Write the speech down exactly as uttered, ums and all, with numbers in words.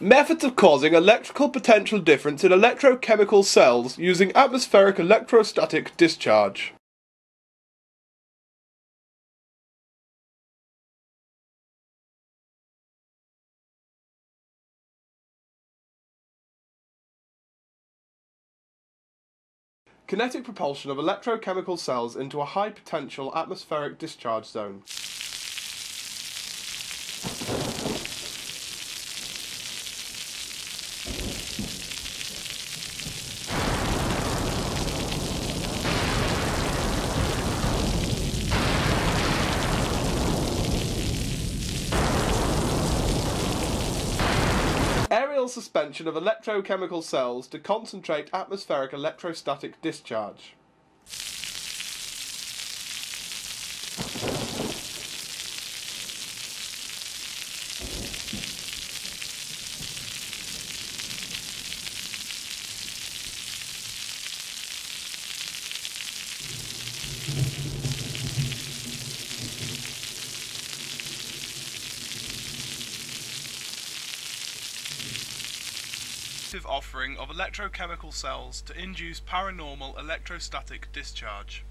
Methods of causing electrical potential difference in electrochemical cells using atmospheric electrostatic discharge. Kinetic propulsion of electrochemical cells into a high potential atmospheric discharge zone. Aerial suspension of electrochemical cells to concentrate atmospheric electrostatic discharge. Offering of electrochemical cells to induce paranormal electrostatic discharge.